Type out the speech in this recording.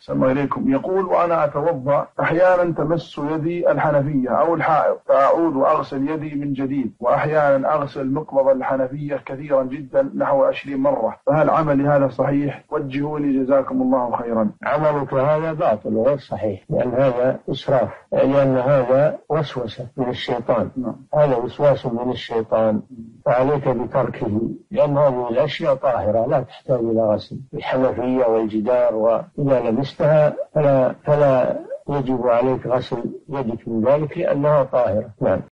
سمى إليكم. يقول وأنا أتوضأ أحيانا تمس يدي الحنفية أو الحائط فأعود أغسل يدي من جديد، وأحيانا أغسل مقبض الحنفية كثيرا جدا نحو 20 مرة، فهل عملي هذا صحيح؟ وجهوني جزاكم الله خيرا. عملك هذا باطل وغير صحيح، لأن هذا إسراف، لأن هذا وسوسة من الشيطان. هذا وسواس من الشيطان فعليك بتركه، لأن هذه الأشياء طاهرة لا تحتاج إلى غسل، الحنفية والجدار وإذا لمستها فلا يجب عليك غسل يدك من ذلك لأنها طاهرة. نعم.